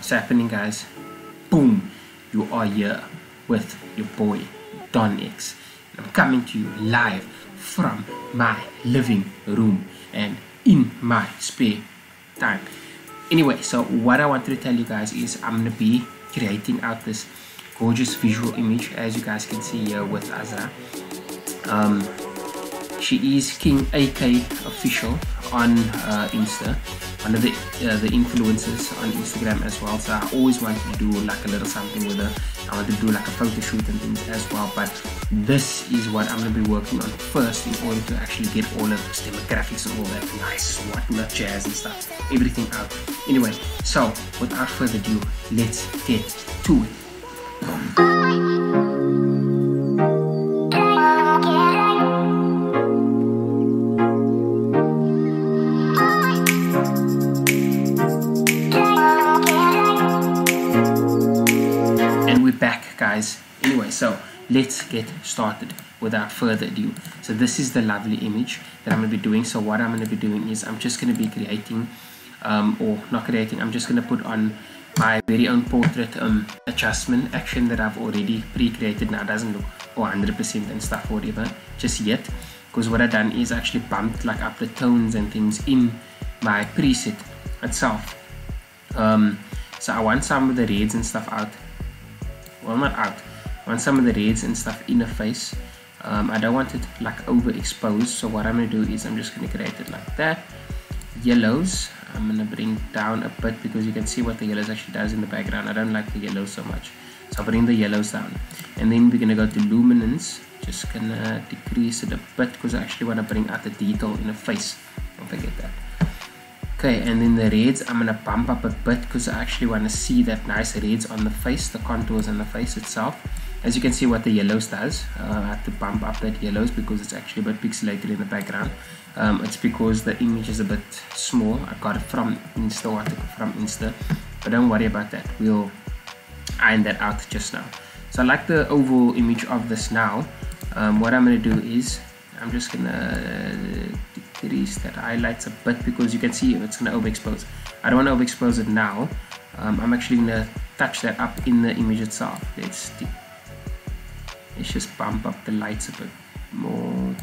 What's happening, guys? Boom! You are here with your boy Don X. I'm coming to you live from my living room and in my spare time. Anyway, so what I wanted to tell you guys is I'm gonna be creating out this gorgeous visual image, as you guys can see here, with Azra. She is King AK official on Insta, one of the influencers on Instagram as well. So I always wanted to do like a little something with her. I wanted to do like a photo shoot and things as well, but this is what I'm going to be working on first in order to actually get all of those demographics and all that nice whatnot jazz and stuff, everything out. Anyway, so without further ado, let's get to it. Guys, anyway, so let's get started without further ado. So this is the lovely image that I'm going to be doing. So what I'm going to be doing is I'm just going to be creating I'm just going to put on my very own portrait adjustment action that I've already pre-created. Now it doesn't look 100% and stuff or whatever just yet, because what I've done is actually bumped like up the tones and things in my preset itself. So I want some of the reds and stuff out. Well, not out. I want some of the reds and stuff in the face. I don't want it like overexposed, so what I'm going to do is I'm just going to create it like that. Yellows, I'm going to bring down a bit because you can see what the yellows actually does in the background. I don't like the yellows so much, so I'll bring the yellows down. And then we're going to go to luminance, just going to decrease it a bit because I actually want to bring out the detail in the face. Don't forget that. Okay, and then the reds, I'm going to bump up a bit because I actually want to see that nice reds on the face, the contours on the face itself. As you can see what the yellows does, I have to bump up that yellows because it's actually a bit pixelated in the background. It's because the image is a bit small. I got it from Insta, I took it from Insta, but don't worry about that. We'll iron that out just now. So I like the overall image of this now. What I'm going to do is I'm just going to decrease that highlights a bit because you can see it's going to overexpose. I don't want to overexpose it now. I'm actually going to touch that up in the image itself. Let's just bump up the lights a bit more.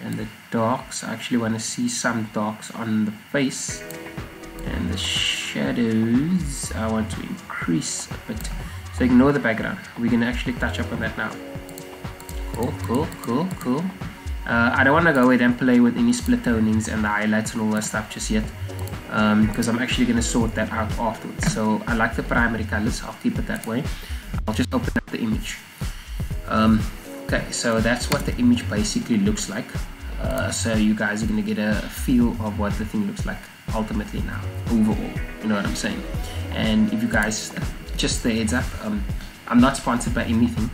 And the darks, I actually want to see some darks on the face. And the shadows, I want to increase a bit. So ignore the background. We're going to actually touch up on that now. Cool. I don't want to go ahead and play with any split tonings and the highlights and all that stuff just yet, because I'm actually going to sort that out afterwards. So I like the primary colors, I'll keep it that way. I'll just open up the image. Okay, so that's what the image basically looks like. So you guys are going to get a feel of what the thing looks like ultimately now, overall, you know what I'm saying. And if you guys, just the heads up, I'm not sponsored by anything.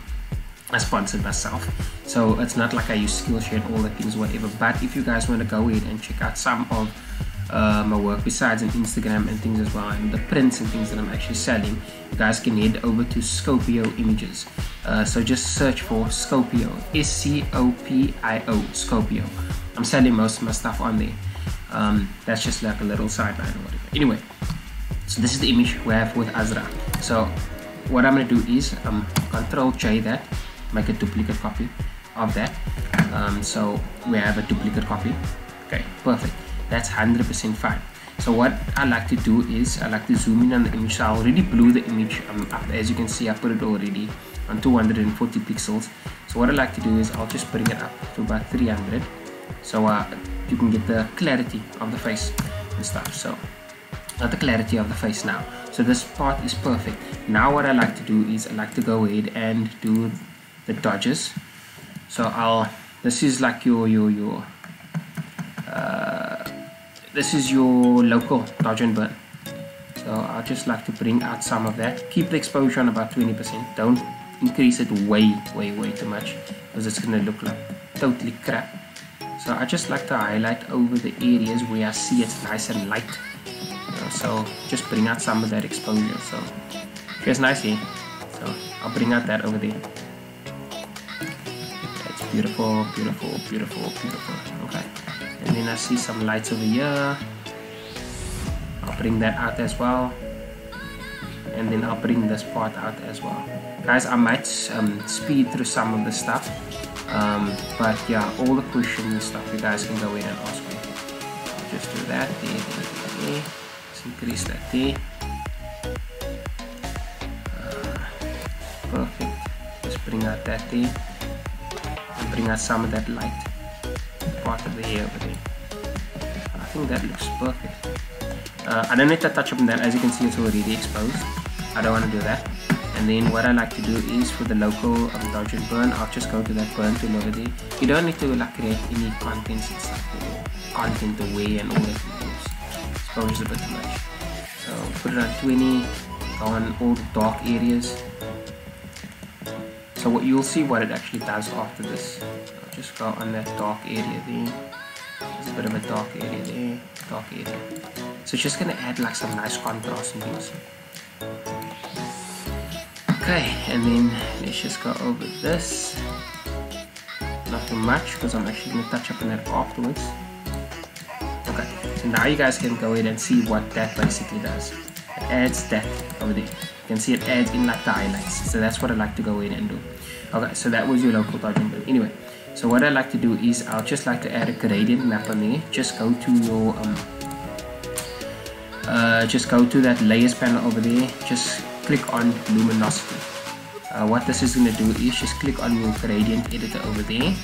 I sponsored myself, so it's not like I use Skillshare and all the things, whatever. But if you guys want to go in and check out some of my work besides on Instagram and things as well, and the prints and things that I'm actually selling, you guys can head over to Scopio Images. So just search for Scopio, S-C-O-P-I-O, Scopio. I'm selling most of my stuff on there. That's just like a little sideline or whatever. Anyway, so this is the image we have with Azra. So what I'm going to do is Control J that, make a duplicate copy of that. So we have a duplicate copy. Okay, perfect. That's 100% fine. So what I like to do is I like to zoom in on the image. So I already blew the image up. As you can see, I put it already on 240 pixels. So what I like to do is I'll just bring it up to about 300, so you can get the clarity of the face and stuff. So not the clarity of the face now. So this part is perfect. Now what I like to do is I like to go ahead and do the dodges. So this is like this is your local dodge and burn. So I just like to bring out some of that. Keep the exposure on about 20%. Don't increase it way too much, because it's gonna look like totally crap. So I just like to highlight over the areas where I see it's nice and light. So just bring out some of that exposure. So she has nice hair, so I'll bring out that over there. Beautiful. Okay, and then I see some lights over here. I'll bring that out as well. and then I'll bring this part out as well. Guys, I might speed through some of the stuff, but yeah, all the questions and stuff you guys can go in and ask me. I'll just do that there. Let's increase that there. Perfect. Just bring out that there and bring out some of that light part of the hair over there. I think that looks perfect. I don't need to touch up on that. As you can see, it's already exposed. I don't want to do that. And then what I like to do is for the local dodge and burn, I'll just go to that burn tool over there. You don't need to like create any contents and stuff or content away and all that. It's probably just a bit too much. So put it on 20, go on all the dark areas. So what you'll see what it actually does after this. I'll just go on that dark area there. It's a bit of a dark area there, dark area. So it's just gonna add like some nice contrast and things. Okay, and then let's just go over this. Not too much because I'm actually gonna touch up on that afterwards. Okay, so now you guys can go in and see what that basically does. It adds that over there. You can see it adds in like the highlights. So that's what I like to go in and do. Okay, so that was your local dodging build. Anyway. So what I like to do is I'll just like to add a gradient map on there. Just go to your just go to that layers panel over there. Just click on luminosity. What this is gonna do is just click on your gradient editor over there.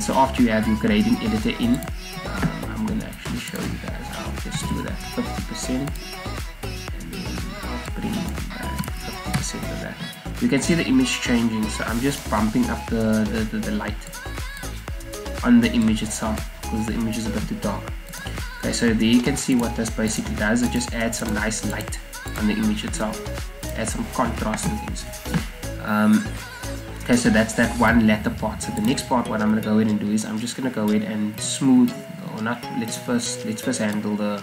So after you have your gradient editor in, I'm gonna actually show you guys. I'll just do that 50%, and then I'll bring back 50% of that. You can see the image changing, so I'm just bumping up the light on the image itself because the image is a bit too dark. Okay, so there you can see what this basically does. It just adds some nice light on the image itself, adds some contrast and things. Okay, so that's that one letter part. So the next part, what I'm gonna go in and do is I'm just gonna go in and smooth, or not. Let's first handle the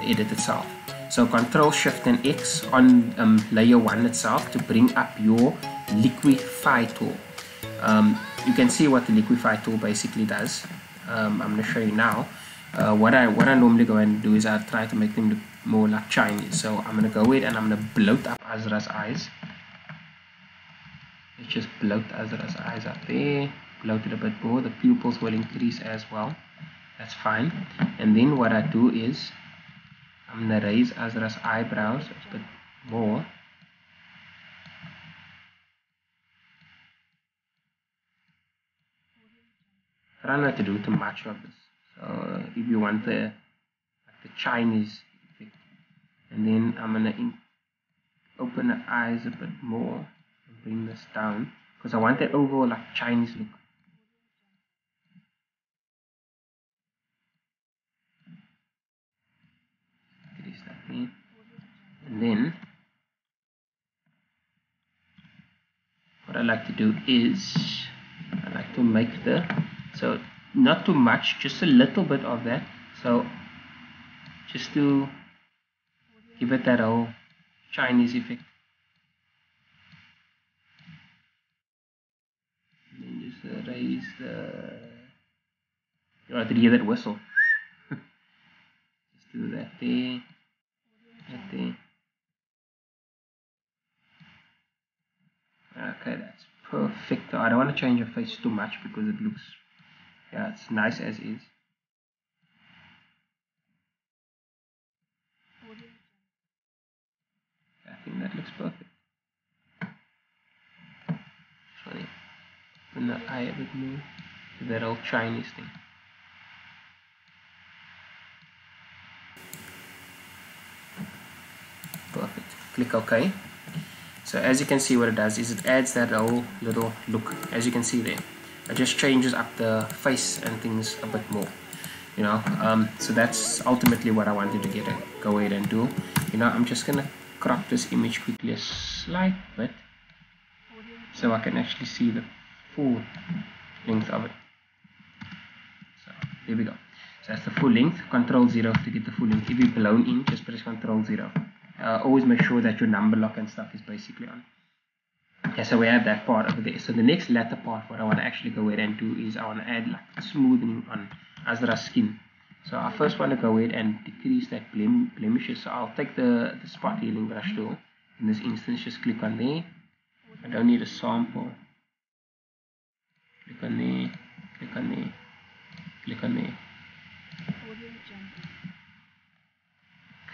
edit itself. So Control Shift and X on layer 1 itself to bring up your liquify tool. You can see what the liquify tool basically does. I'm going to show you now. What I normally go and do is I try to make them look more like Chinese. So I'm going to go in and I'm going to bloat up Azra's eyes. Let's just bloat Azra's eyes up there. Bloat it a bit more. The pupils will increase as well. That's fine. And then what I do is I'm going to raise Azra's eyebrows a bit more. Try not to do too much of this. So if you want the Chinese effect. And then I'm going to open the eyes a bit more and bring this down, because I want the overall like Chinese look. And then what I like to do is I like to make the, so not too much, just a little bit of that, so just to give it that whole Chinese effect. And then just raise the, you have to hear that whistle. Just do that there. Okay, that's perfect. I don't want to change your face too much because it looks, yeah, it's nice as is. I think that looks perfect. Funny, open the eye a bit more to that old Chinese thing. Click OK. So as you can see what it does is it adds that whole little look, as you can see there. It just changes up the face and things a bit more, you know. So that's ultimately what I wanted to get go ahead and do. You know, I'm just gonna crop this image quickly a slight bit so I can actually see the full length of it. So there we go. So that's the full length. Control 0 to get the full length. If you're blown in, just press Control 0. Always make sure that your number lock and stuff is basically on. Okay, so we have that part over there. So the next latter part, what I want to actually go ahead and do is I want to add like smoothing on Azra's skin. So I first want to go ahead and decrease that blemishes. So I'll take the spot healing brush tool. In this instance, just click on there. I don't need a sample. Click on there, click on there, click on there.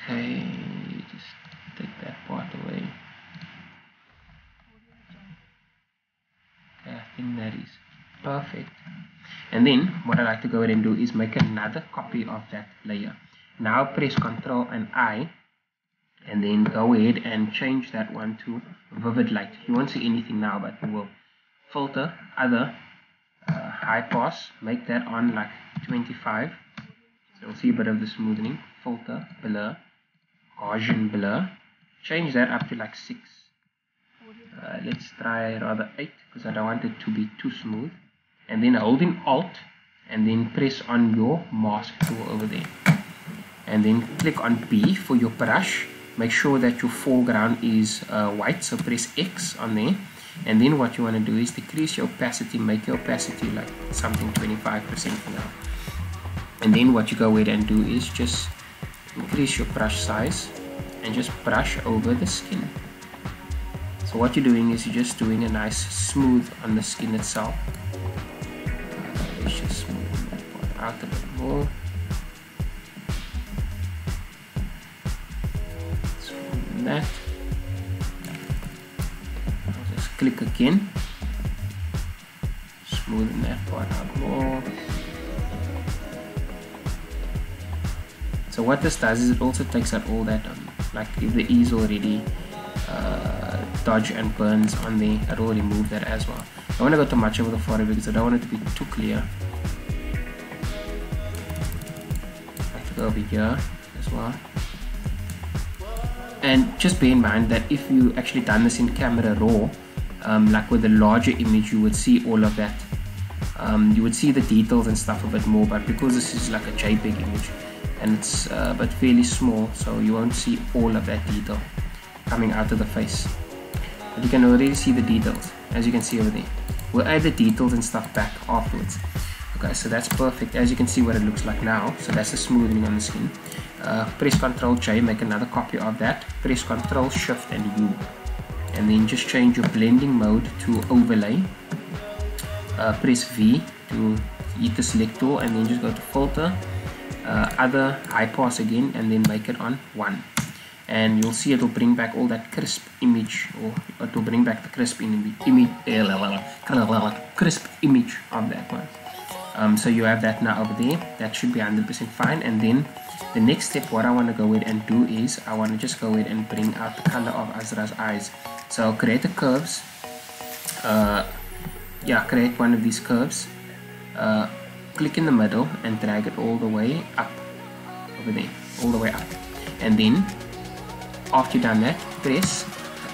Okay, just take that part away. Okay, I think that is perfect. And then what I like to go ahead and do is make another copy of that layer. Now press Ctrl and I, and then go ahead and change that one to vivid light. You won't see anything now, but we will filter other. High pass, make that on like 25, so you'll see a bit of the smoothing. Filter, blur, Gaussian blur, change that up to like 6. Let's try rather 8, because I don't want it to be too smooth. And then holding Alt and then press on your mask tool over there, and then click on B for your brush. Make sure that your foreground is white, so press X on there. And then what you want to do is decrease your opacity, make your opacity like something 25% for now. And then what you go ahead and do is just increase your brush size and just brush over the skin. So what you're doing is you're just doing a nice smooth on the skin itself. Let's just smooth that part out a bit more. Smooth that. Click again, smoothen that part out more. So what this does is it also takes out all that, like if there is already dodge and burns on there, it will remove that as well. I don't want to go too much over the forehead because I don't want it to be too clear. I have to go over here as well. And just bear in mind that if you actually done this in camera raw, like with a larger image, you would see all of that. You would see the details and stuff a bit more, but because this is like a JPEG image and it's but fairly small, so you won't see all of that detail coming out of the face. But you can already see the details, as you can see over there. We'll add the details and stuff back afterwards. Okay, so that's perfect, as you can see what it looks like now. So that's the smoothing on the skin. Press Ctrl J, make another copy of that. Press Ctrl Shift and U. And then just change your blending mode to overlay. Press V to hit the select tool, and then just go to filter, other, high pass again, and then make it on 1. And you'll see it will bring back all that crisp image, or it will bring back the crisp image of that one. So you have that now over there. That should be 100% fine. And then the next step, what I want to go ahead and do is I want to just go ahead and bring out the color of Azra's eyes. So I'll create the curves. Create one of these curves. Click in the middle and drag it all the way up over there, all the way up. And then after you've done that, press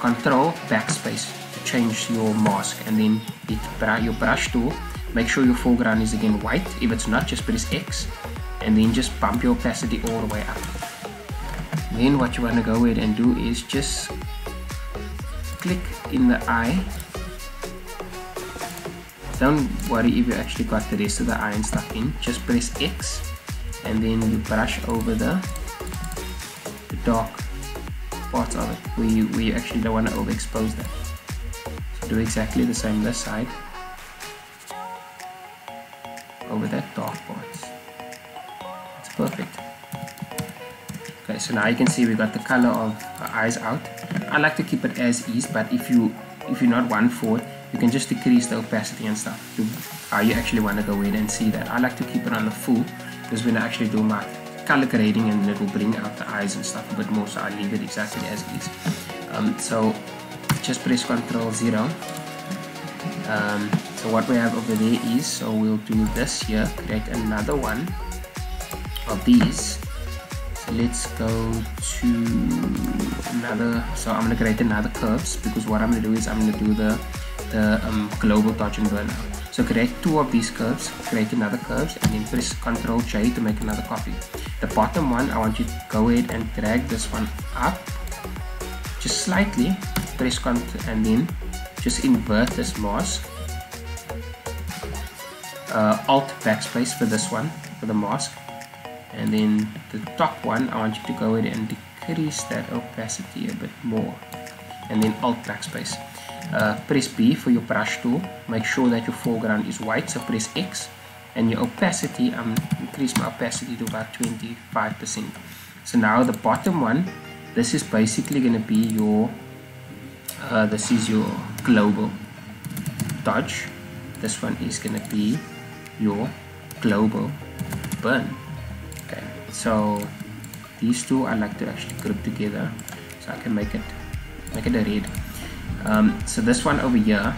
Ctrl backspace to change your mask, and then hit your brush tool. Make sure your foreground is again white. If it's not, just press X and then just bump your opacity all the way up. Then what you want to go ahead and do is just click in the eye. Don't worry if you actually got the rest of the eye and stuff in. Just press X and then you brush over the dark parts of it where you actually don't want to overexpose that. So do exactly the same this side. Over that dark parts. It's perfect. Okay, so now you can see we got the color of our eyes out. I like to keep it as is, but if you're not one for it, you can just decrease the opacity and stuff to how you actually want to go in and see that. I like to keep it on the full because when I actually do my color grading, and it will bring out the eyes and stuff a bit more, so I leave it exactly as is. So just press Ctrl 0. So what we have over there is, so we'll do this here, create another one of these. So let's go to another, so I'm going to create another curves, because what I'm going to do is I'm going to do the global dodge and burn out. So create two of these curves, create another curves, and then press Ctrl J to make another copy. The bottom one, I want you to go ahead and drag this one up, just slightly, press Ctrl, and then just invert this mask. Alt backspace for this one, for the mask, and then the top one I want you to go ahead and decrease that opacity a bit more, and then alt backspace. Press B for your brush tool, make sure that your foreground is white, so press X, and your opacity, I'm increase my opacity to about 25%. So now the bottom one, this is basically going to be your this is your global dodge, this one is going to be your global burn. Okay, so these two I like to actually group together so I can make it a red. So this one over here,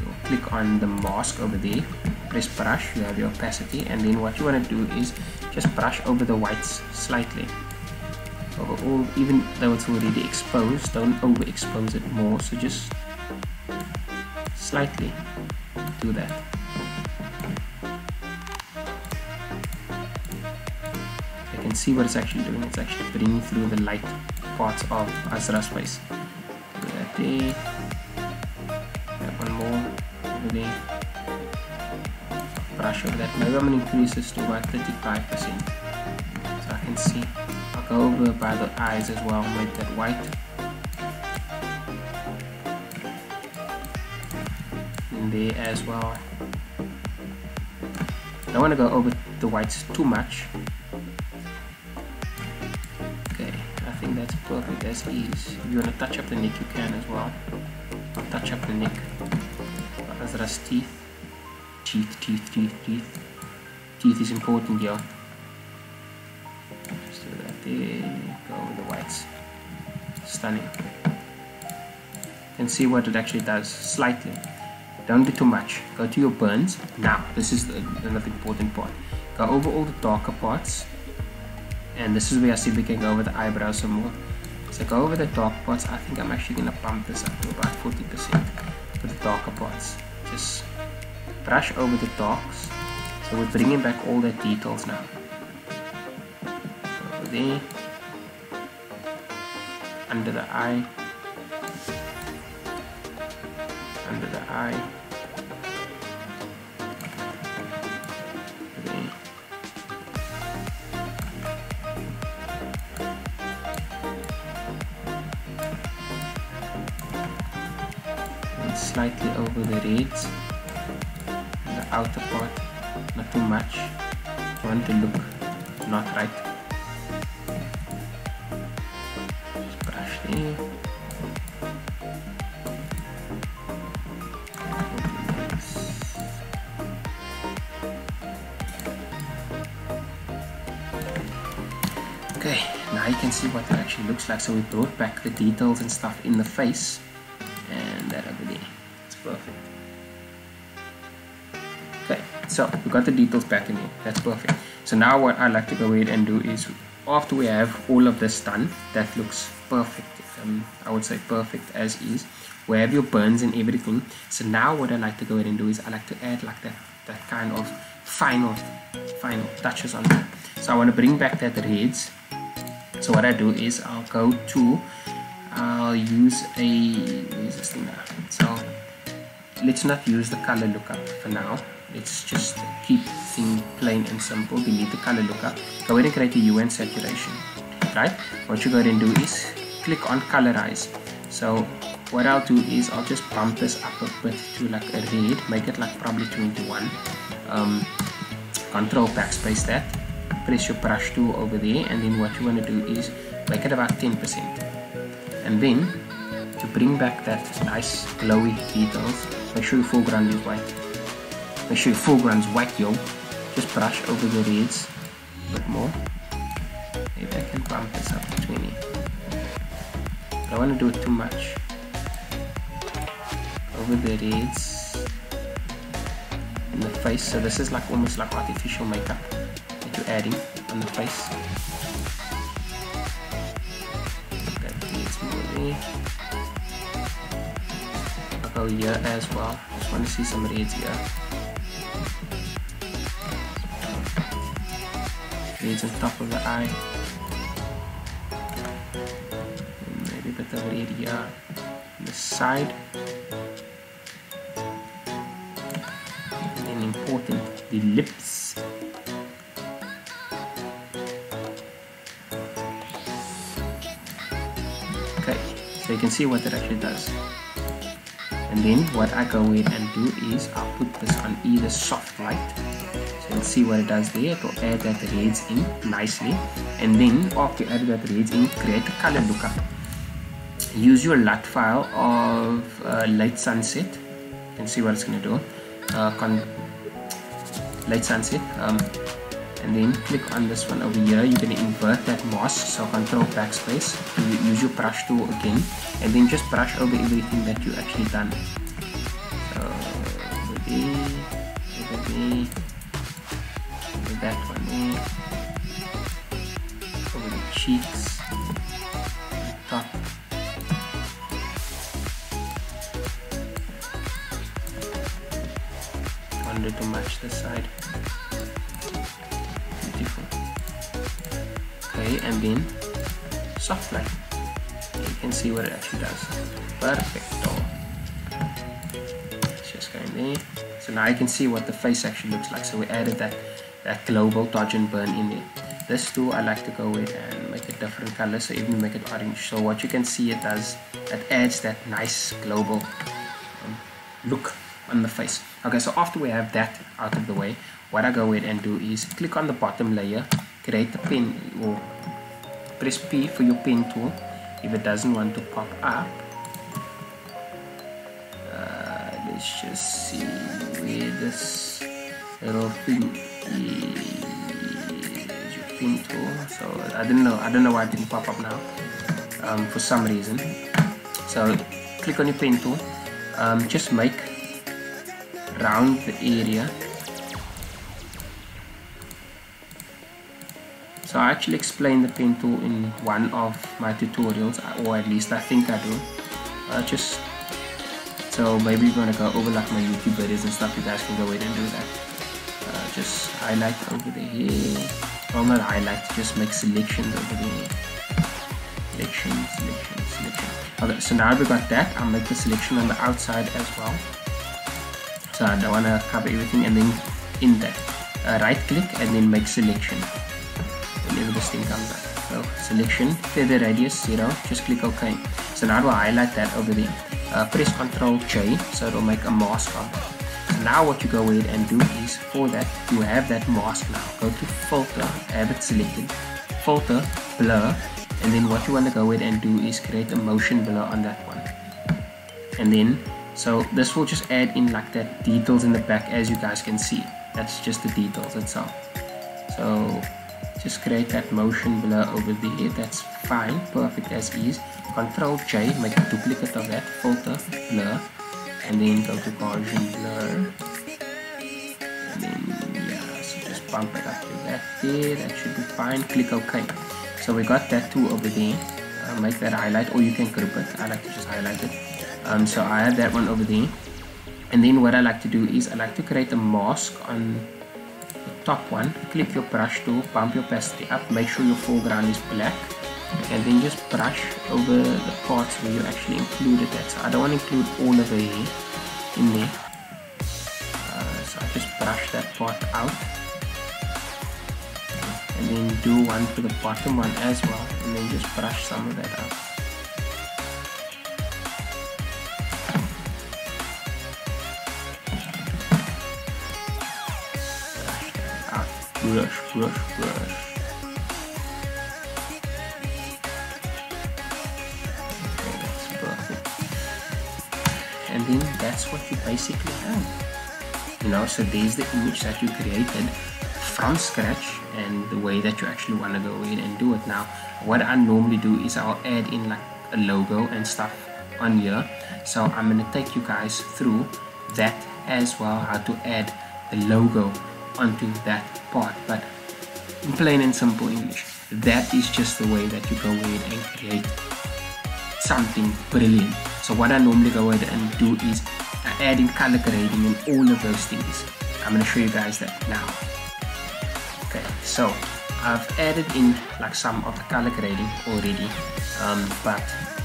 you'll click on the mask over there, press brush, you have your opacity, and then what you want to do is just brush over the whites slightly, overall, even though it's already exposed, don't overexpose it more, so just slightly do that. I can see what it's actually doing, it's actually bringing through the light parts of Azra's face. Do that there, have one more over there, brush over that. Maybe I'm going to increase this to about 35%, so I can see. I'll go over by the eyes as well, make that white, and there as well. I don't want to go over the whites too much. That's perfect as is. If you want to touch up the neck, you can as well. I'll touch up the neck. Azra's teeth. Teeth. Teeth is important here. Just do that there. Go with the whites. Stunning. And see what it actually does slightly. Don't do too much. Go to your burns. Now, this is another important part. Go over all the darker parts. And this is where I see we can go over the eyebrows some more. So go over the dark parts. I think I'm actually going to pump this up to about 40% for the darker parts. Just brush over the darks. So we're bringing back all the details now. Over there. Under the eye. Under the eye. Slightly over the reds and the outer part, not too much. You want to look not right. Just brush there. Okay, now you can see what that actually looks like. So we brought back the details and stuff in the face. Perfect. Okay, so we got the details back in here. That's perfect. So now what I like to go ahead and do is, after we have all of this done, that looks perfect. I would say perfect as is. We have your burns and everything. So now what I like to go ahead and do is I like to add like that kind of final touches on that. So I want to bring back that reds. So what I do is I'll use a, where's this thing now? So let's not use the color lookup for now. Let's just keep things plain and simple. Delete the color lookup. Go ahead and create a UN saturation. Right? What you go ahead and do is click on colorize. So what I'll do is I'll just bump this up a bit to like a red. Make it like probably 21. Control backspace that. Press your brush tool over there, and then what you want to do is make it about 10%. And then to bring back that nice glowy details. Make sure your foreground is white. Make sure your foreground's white, yo. Just brush over the reds a bit more. Maybe I can bump this up to 20. I don't want to do it too much. Over the reds in the face. So this is like almost like artificial makeup that you're adding on the face. That needs more there. Go here as well. Just want to see some reds here. Reds on top of the eye. And maybe a bit of red here on the side. And then important, the lips. guys, so you can see what that actually does. And then what I go ahead and do is I'll put this on either soft light, so you can see what it does there. It will add that reds in nicely, and then after you add that reds in, create a color lookup. Use your LUT file of late sunset. You can see what it's going to do. Late sunset, and then click on this one over here. You're going to invert that mask, so control backspace, use your brush tool again, and then just brush over everything that you actually done. So over there, over there, over that one there, over the cheeks, top. To match this side. Beautiful. Okay, and then soft light. You can see what it actually does. Perfecto. It's just going there. So now you can see what the face actually looks like. So we added that global dodge and burn in there. This tool I like to go with and make it different color, so even make it orange. So what you can see it does, it adds that nice global look on the face. Okay, so after we have that out of the way, what I go ahead and do is click on the bottom layer, create the pen, or press P for your pen tool if it doesn't want to pop up. Let's just see where this little thing is, your pen tool. So I don't know why it didn't pop up now, for some reason. So click on your pen tool, just make round the area. So I actually explain the pen tool in one of my tutorials, or at least I think I do. Just so maybe we're gonna go over like my YouTube videos and stuff. You guys can go ahead and do that. Just highlight over the here. Well, not highlight. Just make selections over there. Selection, selection, selection. Okay, so now we got that. I'll make the selection on the outside as well. So I don't want to cover everything, and then in there, right click and then make selection whenever this thing comes up. So selection, feather radius 0, just click OK. So now I will highlight that over there. Press Ctrl J, so it will make a mask on it. So now what you go ahead and do is, for that, you have that mask now. Go to filter, have it selected, filter, blur, and then what you want to go ahead and do is create a motion blur on that one. And then so this will just add in like that details in the back, as you guys can see. That's just the details itself. So just create that motion blur over there. That's fine, perfect as is. Control J, make a duplicate of that. Filter, blur, and then go to Gaussian blur. And then yeah, so just bump it up to that there. That should be fine. Click OK. So we got that too over there. Make that highlight, or you can group it. I like to just highlight it. So I have that one over there, and then what I like to do is I like to create a mask on the top one. Click your brush tool, bump your opacity up, make sure your foreground is black, and then just brush over the parts where you actually included that. So I don't want to include all of it in there, so I just brush that part out, and then do one to the bottom one as well, and then just brush some of that out. Brush, brush, brush. Okay, that's perfect. And then that's what you basically have. You know, so there's the image that you created from scratch, and the way that you actually want to go in and do it. Now, what I normally do is I'll add in like a logo and stuff on here. So I'm going to take you guys through that as well, how to add the logo onto that part, but in plain and simple English, that is just the way that you go ahead and create something brilliant. So what I normally go ahead and do is add in color grading and all of those things. I'm going to show you guys that now. Okay, so I've added in like some of the color grading already, but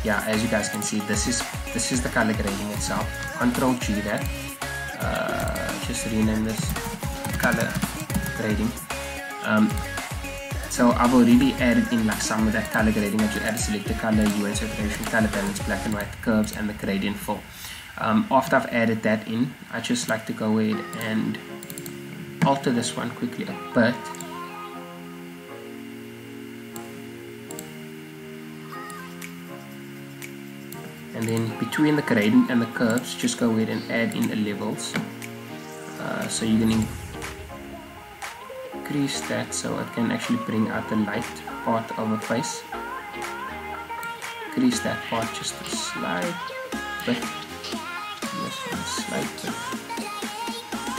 yeah, as you guys can see, this is the color grading itself. Control G that, just rename this color grading, So I've already added in like some of that color grading that you added, select the color, UN saturation, color balance, black and white, curves, and the gradient fill. After I've added that in, I just like to go ahead and alter this one quickly a bit. And then between the gradient and the curves, just go ahead and add in the levels. So you're going to increase that so it can actually bring out the light part of a face. Increase that part just a slight bit.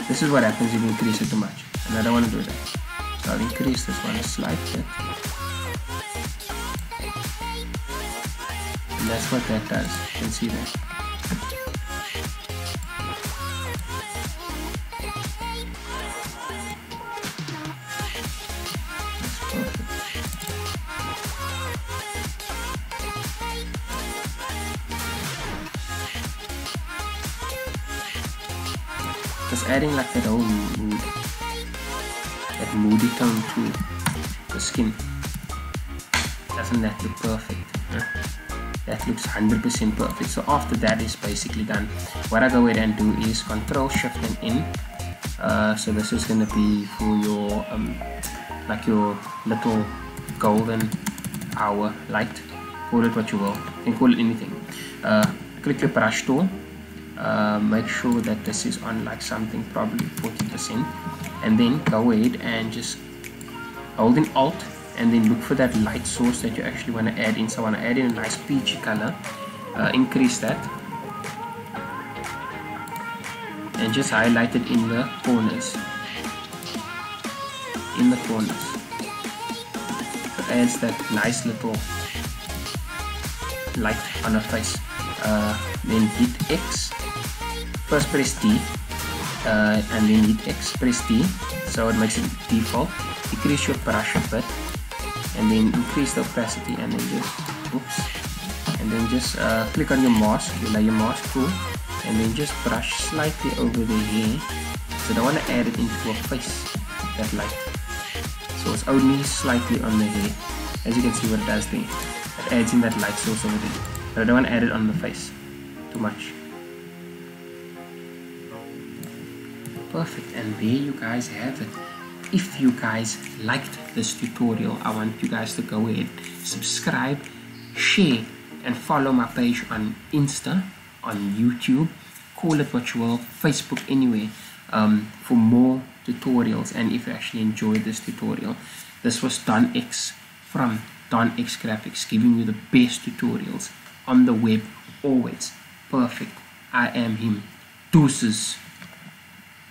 This is what happens if you increase it too much, and I don't want to do that, so I'll increase this one a slight bit, and that's what that does. You can see that. That's perfect. Just adding like that whole moody tone to the skin. Doesn't that look perfect? Huh? That looks 100% perfect. So after that is basically done, what I go ahead and do is Control Shift and N. So this is gonna be for your like your little golden hour light. Call it what you will. You can call it anything. Click the brush tool. Make sure that this is on like something probably 40%, and then go ahead and just hold in Alt and then look for that light source that you actually want to add in. So I want to add in a nice peachy color. Increase that and just highlight it in the corners. It adds that nice little light on her face. Then hit X. First press T, and then hit X, press T, so it makes it default. Decrease your brush a bit, and then increase the opacity, and then just, click on your mask, you like your mask tool, and then just brush slightly over the hair, so I don't want to add it into a face, that light. So it's only slightly on the hair, as you can see what it does there. It adds in that light source over there, but I don't want to add it on the face, too much. Perfect, and there you guys have it. If you guys liked this tutorial, I want you guys to go ahead, subscribe, share, and follow my page on Insta, on YouTube, call it what you will, Facebook, anyway, for more tutorials. And if you actually enjoyed this tutorial, this was Don X from Don X Graphics, giving you the best tutorials on the web, always perfect. I am him. Deuces.